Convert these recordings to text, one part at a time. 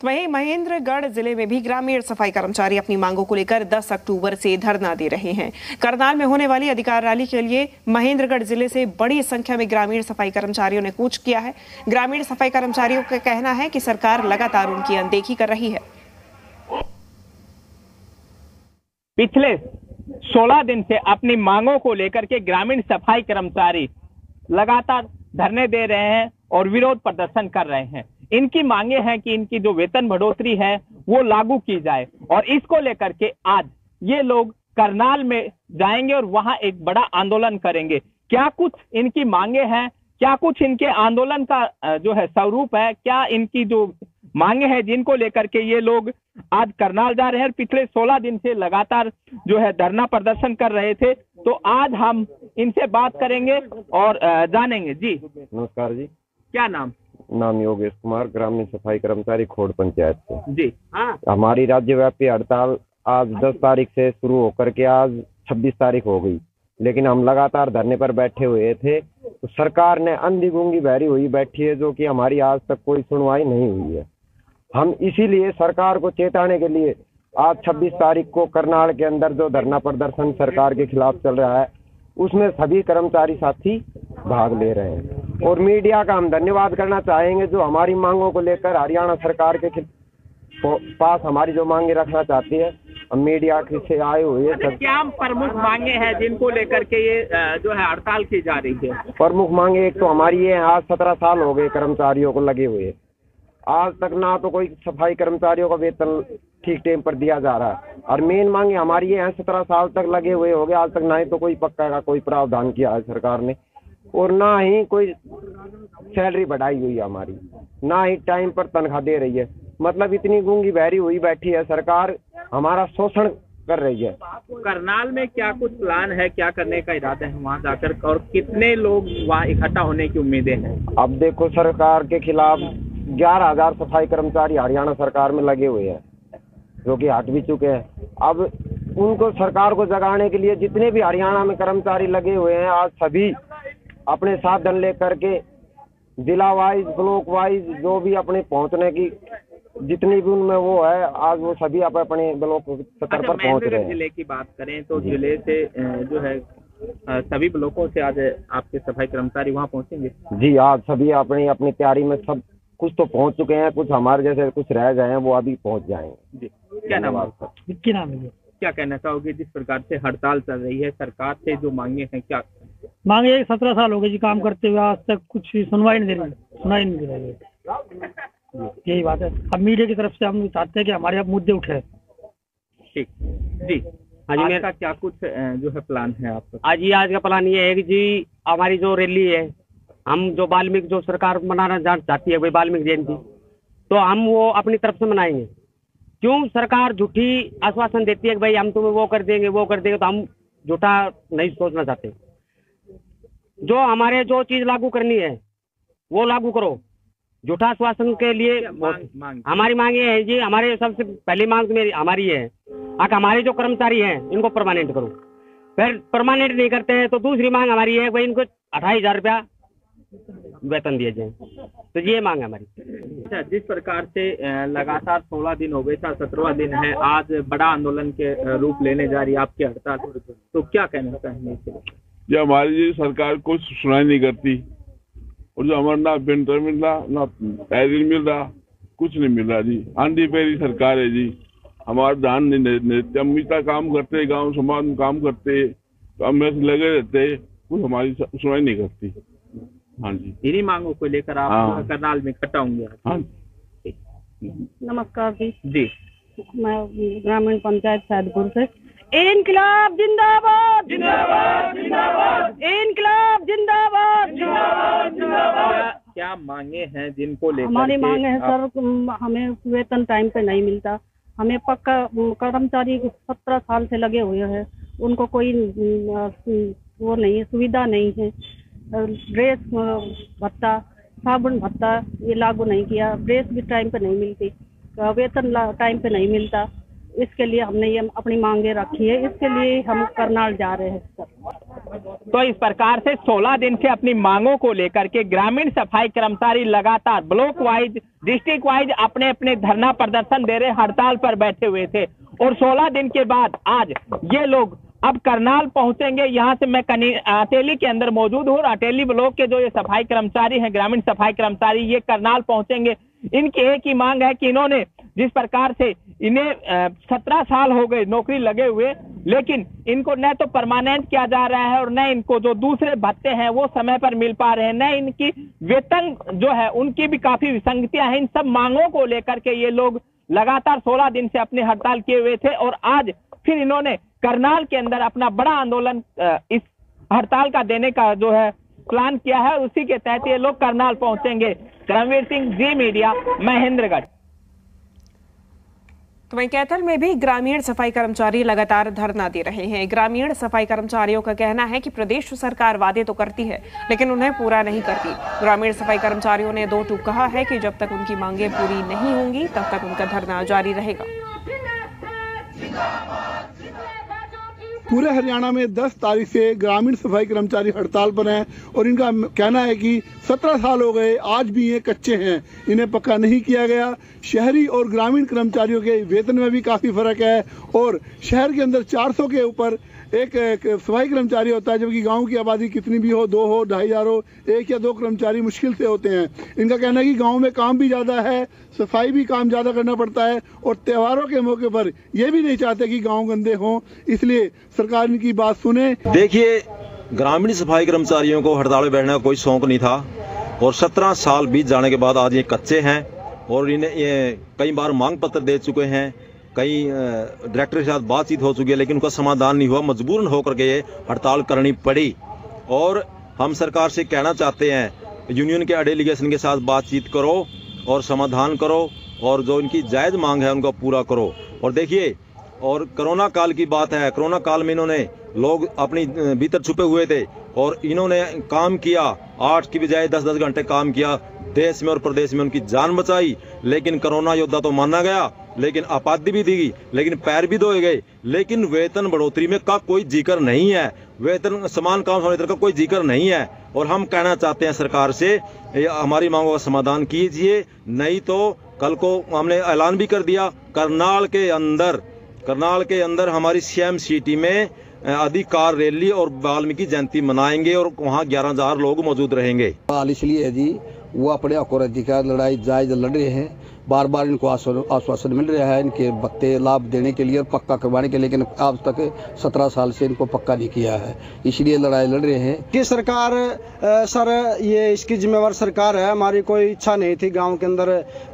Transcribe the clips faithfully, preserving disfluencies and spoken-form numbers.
तो वहीं महेंद्रगढ़ जिले में भी ग्रामीण सफाई कर्मचारी अपनी मांगों को लेकर दस अक्टूबर से धरना दे रहे हैं। करनाल में होने वाली अधिकार रैली के लिए महेंद्रगढ़ जिले से बड़ी संख्या में ग्रामीण सफाई कर्मचारियों ने कूच किया है। ग्रामीण सफाई कर्मचारियों का कहना है कि सरकार लगातार उनकी अनदेखी कर रही है। पिछले सोलह दिन से अपनी मांगों को लेकर के ग्रामीण सफाई कर्मचारी लगातार धरने दे रहे हैं और विरोध प्रदर्शन कर रहे हैं। इनकी मांगे हैं कि इनकी जो वेतन बढ़ोतरी है वो लागू की जाए, और इसको लेकर के आज ये लोग करनाल में जाएंगे और वहां एक बड़ा आंदोलन करेंगे। क्या कुछ इनकी मांगे हैं, क्या कुछ इनके आंदोलन का जो है स्वरूप है, क्या इनकी जो मांगे हैं जिनको लेकर के ये लोग आज करनाल जा रहे हैं। पिछले सोलह दिन से लगातार जो है धरना प्रदर्शन कर रहे थे, तो आज हम इनसे बात करेंगे और जानेंगे। जी नमस्कार जी, क्या नाम? नाम योगेश कुमार, ग्रामीण सफाई कर्मचारी खोड पंचायत से। जी हाँ, हमारी राज्यव्यापी हड़ताल आज दस तारीख से शुरू होकर के आज छब्बीस तारीख हो गई, लेकिन हम लगातार धरने पर बैठे हुए थे। तो सरकार ने अंधी गूंगी बहरी हुई बैठी है, जो कि हमारी आज तक कोई सुनवाई नहीं हुई है। हम इसीलिए सरकार को चेताने के लिए आज छब्बीस तारीख को करनाल के अंदर जो धरना प्रदर्शन सरकार के खिलाफ चल रहा है, उसमें सभी कर्मचारी साथी भाग ले रहे हैं। और मीडिया का हम धन्यवाद करना चाहेंगे जो हमारी मांगों को लेकर हरियाणा सरकार के पास हमारी जो मांगे रखना चाहती है। हम मीडिया से आए हुए सब... क्या प्रमुख मांगे हैं जिनको लेकर के ये जो है हड़ताल की जा रही है? प्रमुख मांगे एक तो हमारी ये आज सत्रह साल हो गए कर्मचारियों को लगे हुए, आज तक ना तो कोई सफाई कर्मचारियों का वेतन ठीक टाइम पर दिया जा रहा है। और मेन मांगे हमारी ये है, सत्रह साल तक लगे हुए हो गए, आज तक ना ही तो कोई पक्का का कोई प्रावधान किया है सरकार ने, और ना ही कोई सैलरी बढ़ाई हुई है हमारी, ना ही टाइम पर तनख्वाह दे रही है। मतलब इतनी गूंगी बहरी हुई बैठी है सरकार, हमारा शोषण कर रही है। करनाल में क्या कुछ प्लान है, क्या करने का इरादा है वहाँ जाकर, और कितने लोग वहाँ इकट्ठा होने की उम्मीदें हैं? अब देखो, सरकार के खिलाफ ग्यारह हजार सफाई कर्मचारी हरियाणा सरकार में लगे हुए हैं, जो कि हट भी चुके हैं। अब उनको सरकार को जगाने के लिए जितने भी हरियाणा में कर्मचारी लगे हुए हैं, आज सभी अपने साधन लेकर के जिला वाइज, ब्लॉक वाइज, जो भी अपने पहुंचने की जितनी भी उनमें वो है, आज वो सभी आप अपने ब्लॉक स्तर पर पहुंच रहे हैं। जिले की बात करें तो जिले से जो है सभी ब्लॉकों से आज आपके सफाई कर्मचारी वहां पहुंचेंगे। जी, आज सभी अपनी अपनी तैयारी में सब कुछ तो पहुंच चुके हैं, कुछ हमारे जैसे कुछ रह गए हैं वो अभी पहुँच जाएंगे। जी क्या नाम आपका? विपिन शर्मा जी, क्या कहना चाहोगे जिस प्रकार से हड़ताल चल रही है, सरकार से जो मांगे हैं क्या मांगे? सत्रह साल हो गए जी काम करते हुए, आज तक कुछ सुनवाई नहीं दे रही, सुनाई नहीं दे रही, यही बात है। अब मीडिया की तरफ से हम चाहते हैं कि हमारे आप मुद्दे उठे। ठीक जी, आज मेरा क्या कुछ जो है प्लान है आपका? आज ये आज का प्लान ये है कि जी हमारी जो रैली है, हम जो बाल्मीकि जो सरकार मनाना चाहती है, वही बाल्मीकि जयंती, तो हम वो अपनी तरफ से मनाएंगे। क्यों सरकार झूठी आश्वासन देती है कि भाई हम तुम्हें वो कर देंगे वो कर देंगे, तो हम झूठा नहीं सोचना चाहते। जो हमारे जो चीज लागू करनी है वो लागू करो, झूठा आश्वासन के लिए मांग, मांग। हमारी मांग ये है जी, हमारे सबसे पहली मांग मेरी हमारी है आख हमारे जो कर्मचारी हैं इनको परमानेंट करो। फिर परमानेंट नहीं करते हैं तो दूसरी मांग हमारी है भाई इनको अठाईस हजार रुपया वेतन दिए जाए, तो ये मांग है हमारी। जिस प्रकार से लगातार सोलह दिन हो गए, सत्रहवां दिन है, आज बड़ा आंदोलन के रूप लेने जा रही है आपकी हड़ताल, तो क्या कहना चाहेंगे? जो हमारी सरकार को सुनाई नहीं करती, और जो हमारा ना पेंटर मिल रहा ना पैरिल मिल रहा, कुछ नहीं मिल रहा जी, आंधी पैरी सरकार है जी। हमारा धान नहीं देते, हम इतना काम करते गांव समाज में काम करते, तो हम लगे रहते, कुछ हमारी सुनाई नहीं करती। हाँ जी, इन्हीं मांगों को लेकर आप हाँ। करनाल में इकट्ठा होंगे? हाँ। नमस्कार जी। जी मैं ग्रामीण पंचायत सैदपुर से। इनकलाब जिंदाबाद जिंदाबाद जिंदाबाद, इनकलाब जिंदाबाद जिंदाबाद जिंदाबाद। क्या मांगे हैं जिनको लेकर? हमारी मांगे हैं सर, हमें वेतन टाइम पे नहीं मिलता, हमें पक्का कर्मचारी सत्रह साल से लगे हुए हैं, उनको कोई वो नहीं है, सुविधा नहीं है। ड्रेस भत्ता, साबुन भत्ता ये लागू नहीं किया, ड्रेस भी टाइम पे नहीं मिलती, वेतन टाइम पे नहीं मिलता, इसके लिए हमने ये अपनी मांगे रखी है, इसके लिए हम करनाल जा रहे हैं सर। तो इस प्रकार से सोलह दिन से अपनी मांगों को लेकर के ग्रामीण सफाई कर्मचारी लगातार ब्लॉक वाइज, डिस्ट्रिक्ट वाइज अपने अपने धरना प्रदर्शन दे रहे, हड़ताल पर बैठे हुए थे और सोलह दिन के बाद आज ये लोग अब करनाल पहुंचेंगे। यहाँ से मैं अटेली के अंदर मौजूद हूँ और अटेली ब्लॉक के जो ये सफाई कर्मचारी हैं, ग्रामीण सफाई कर्मचारी, ये करनाल पहुंचेंगे। इनकी एक ही मांग है कि इन्होंने जिस प्रकार से इन्हें सत्रह साल हो गए नौकरी लगे हुए, लेकिन इनको न तो परमानेंट किया जा रहा है और न इनको जो दूसरे भत्ते हैं वो समय पर मिल पा रहे हैं, न इनकी वेतन जो है उनकी भी काफी विसंगतियां हैं। इन सब मांगों को लेकर के ये लोग लगातार सोलह दिन से अपने हड़ताल किए हुए थे और आज फिर इन्होंने करनाल के अंदर अपना बड़ा आंदोलन इस हड़ताल का देने का जो है प्लान किया है, उसी के तहत ये लोग करनाल पहुंचेंगे। रणवीर सिंह, जी मीडिया, महेंद्रगढ़। तो वहीं कैथल में भी ग्रामीण सफाई कर्मचारी लगातार धरना दे रहे हैं। ग्रामीण सफाई कर्मचारियों का कहना है कि प्रदेश सरकार वादे तो करती है लेकिन उन्हें पूरा नहीं करती। ग्रामीण सफाई कर्मचारियों ने दो टूक कहा है कि जब तक उनकी मांगे पूरी नहीं होंगी तब तक उनका धरना जारी रहेगा। पूरे हरियाणा में दस तारीख से ग्रामीण सफाई कर्मचारी हड़ताल पर हैं और इनका कहना है कि सत्रह साल हो गए, आज भी ये कच्चे हैं, इन्हें पक्का नहीं किया गया। शहरी और ग्रामीण कर्मचारियों के वेतन में भी काफ़ी फर्क है और शहर के अंदर चार सौ के ऊपर एक, एक सफाई कर्मचारी होता है, जबकि गांव की आबादी कितनी भी हो, दो हो, ढाई हजार हो, एक या दो कर्मचारी मुश्किल से होते हैं। इनका कहना है कि गांव में काम भी ज़्यादा है, सफाई भी काम ज़्यादा करना पड़ता है और त्योहारों के मौके पर ये भी नहीं चाहते कि गांव गंदे हों, इसलिए सरकार इनकी बात सुने। देखिए, ग्रामीण सफाई कर्मचारियों को हड़ताल में बैठने का कोई शौक नहीं था और सत्रह साल बीत जाने के बाद आज ये कच्चे हैं और इन्हें ये कई बार मांग पत्र दे चुके हैं, कई डायरेक्टर के साथ बातचीत हो चुकी है, लेकिन उनका समाधान नहीं हुआ। मजबूरन होकर के ये हड़ताल करनी पड़ी और हम सरकार से कहना चाहते हैं, यूनियन के डेलीगेशन के साथ बातचीत करो और समाधान करो और जो इनकी जायज़ मांग है उनको पूरा करो। और देखिए, और कोरोना काल की बात है, कोरोना काल में इन्होंने लोग अपनी भीतर छुपे हुए थे और इन्होंने काम किया, आठ की बजाय दस दस घंटे काम किया, देश में और प्रदेश में उनकी जान बचाई। लेकिन कोरोना योद्धा तो माना गया, लेकिन आपाधि भी दी गई, लेकिन पैर भी धोए गए, लेकिन वेतन बढ़ोतरी में का कोई जिक्र नहीं है, वेतन समान काम समान का कोई जिक्र नहीं है। और हम कहना चाहते हैं सरकार से, हमारी मांगों का समाधान कीजिए, नहीं तो कल को हमने ऐलान भी कर दिया, करनाल के अंदर करनाल के अंदर हमारी सीएम सिटी में अधिकार रैली और बाल्मीकि जयंती मनाएंगे और वहाँ ग्यारह हजार लोग मौजूद रहेंगे। इसलिए जी वो अपने और अधिकार लड़ाई जायज लड़ रहे हैं, बार बार इनको आश्वासन मिल रहा है इनके भत्ते लाभ देने के लिए और पक्का करवाने के लिए, लेकिन आज तक सत्रह साल से इनको पक्का नहीं किया है, इसलिए लड़ाई लड़ रहे हैं कि सरकार आ, सर ये इसकी जिम्मेवार सरकार है। हमारी कोई इच्छा नहीं थी गांव के अंदर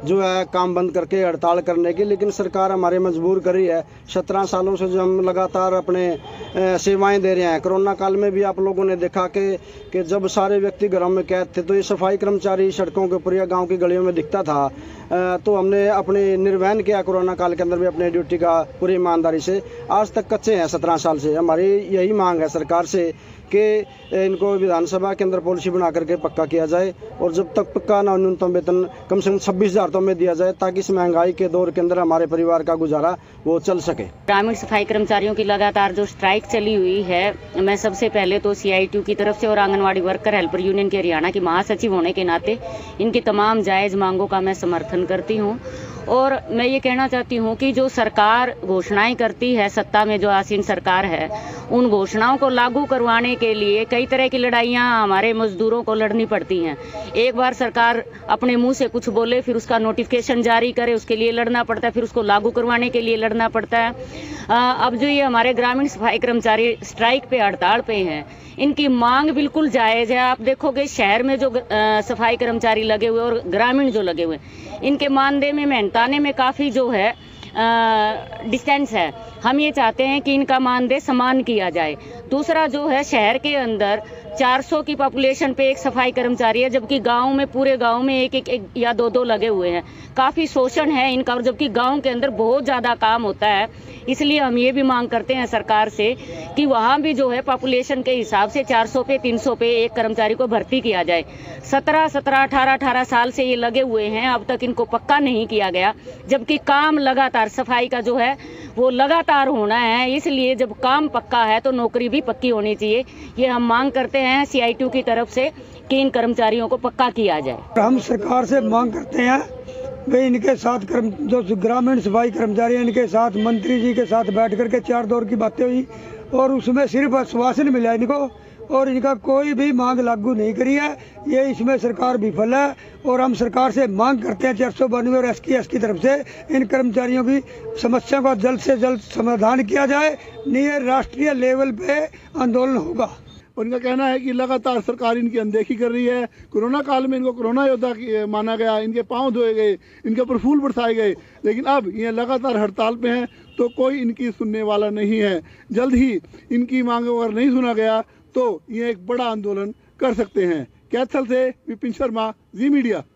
जो है काम बंद करके हड़ताल करने की, लेकिन सरकार हमारे मजबूर कर रही है। सत्रह सालों से जो हम लगातार अपने सेवाएँ दे रहे हैं, कोरोना काल में भी आप लोगों ने देखा कि जब सारे व्यक्ति घरों में कैद थे तो ये सफाई कर्मचारी सड़कों के ऊपर या गाँव की गलियों में दिखता था, तो हमने अपने निर्वहन किया कोरोना काल के अंदर भी अपने ड्यूटी का पूरी ईमानदारी से। आज तक कच्चे हैं सत्रह साल से। हमारी यही मांग है सरकार से कि इनको विधानसभा के अंदर पॉलिसी बना करके पक्का किया जाए और जब तक पक्का ना न्यूनतम वेतन कम से कम छब्बीस हजार तो हमें दिया जाए ताकि इस महंगाई के दौर के अंदर हमारे परिवार का गुजारा वो चल सके। ग्रामीण सफाई कर्मचारियों की लगातार जो स्ट्राइक चली हुई है, मैं सबसे पहले तो सीआईटीयू की तरफ से और आंगनबाड़ी वर्कर हेल्पर यूनियन के हरियाणा की महासचिव होने के नाते इनकी तमाम जायज़ मांगों का मैं समर्थन करती हूँ। और मैं ये कहना चाहती हूँ कि जो सरकार घोषणाएं करती है, सत्ता में जो आसीन सरकार है, उन घोषणाओं को लागू करवाने के लिए कई तरह की लड़ाइयाँ हमारे मजदूरों को लड़नी पड़ती हैं। एक बार सरकार अपने मुंह से कुछ बोले, फिर उसका नोटिफिकेशन जारी करे, उसके लिए लड़ना पड़ता है, फिर उसको लागू करवाने के लिए लड़ना पड़ता है। अब जो ये हमारे ग्रामीण सफाई कर्मचारी स्ट्राइक पे, हड़ताल पे हैं, इनकी मांग बिल्कुल जायज़ है। आप देखोगे शहर में जो सफाई कर्मचारी लगे हुए और ग्रामीण जो लगे हुए, इनके मानदेय में, मेहनताने में काफ़ी जो है डिस्टेंस है। हम ये चाहते हैं कि इनका मानदेय समान किया जाए। दूसरा जो है, शहर के अंदर चार सौ की पॉपुलेशन पे एक सफाई कर्मचारी है, जबकि गांव में पूरे गांव में एक एक, एक या दो दो लगे हुए हैं। काफ़ी शोषण है इनका, और जबकि गांव के अंदर बहुत ज़्यादा काम होता है। इसलिए हम ये भी मांग करते हैं सरकार से कि वहाँ भी जो है पॉपुलेशन के हिसाब से चार सौ पे तीन सौ पे एक कर्मचारी को भर्ती किया जाए। सत्रह सत्रह अठारह अठारह साल से ये लगे हुए हैं, अब तक इनको पक्का नहीं किया गया, जबकि काम लगातार सफाई का जो है वो लगातार होना है। इसलिए जब काम पक्का है तो नौकरी भी पक्की होनी चाहिए। ये हम मांग करते हैं सीआईटीयू की तरफ से कि इन कर्मचारियों को पक्का किया जाए। हम सरकार से मांग करते हैं भाई इनके साथ कर्म जो ग्रामीण सफाई कर्मचारी हैं इनके साथ मंत्री जी के साथ बैठ करके चार दौर की बातें हुई और उसमें सिर्फ आश्वासन मिला इनको और इनका कोई भी मांग लागू नहीं करी है। ये इसमें सरकार विफल है और हम सरकार से मांग करते हैं चार सौ बानवे और एस की एस की तरफ से इन कर्मचारियों की समस्या का जल्द से जल्द समाधान किया जाए, नहीं राष्ट्रीय लेवल पे आंदोलन होगा। उनका कहना है कि लगातार सरकार इनकी अनदेखी कर रही है। कोरोना काल में इनको कोरोना योद्धा माना गया, इनके पांव धोए गए, इनके ऊपर फूल बरसाए गए, लेकिन अब ये लगातार हड़ताल पे हैं तो कोई इनकी सुनने वाला नहीं है। जल्द ही इनकी मांगों अगर नहीं सुना गया तो ये एक बड़ा आंदोलन कर सकते हैं। कैथल से विपिन शर्मा, जी मीडिया।